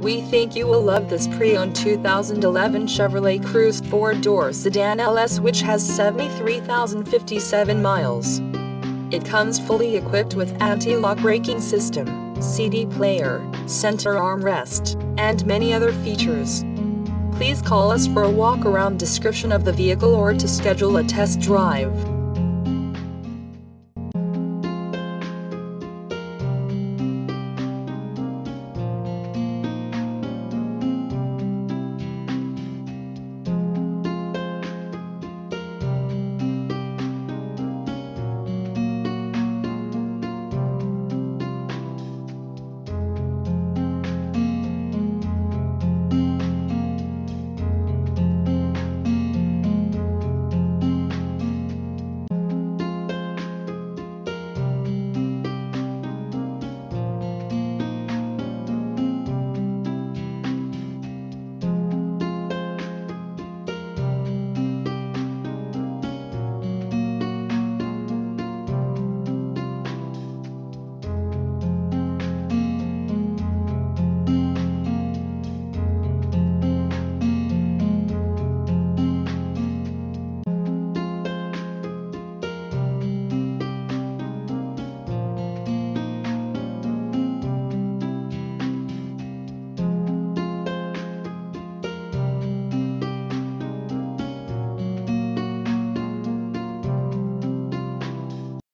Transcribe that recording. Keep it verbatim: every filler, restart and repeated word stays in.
We think you will love this pre-owned two thousand eleven Chevrolet Cruze four-door sedan L S, which has seventy-three thousand fifty-seven miles. It comes fully equipped with anti-lock braking system, C D player, center armrest, and many other features. Please call us for a walk-around description of the vehicle or to schedule a test drive.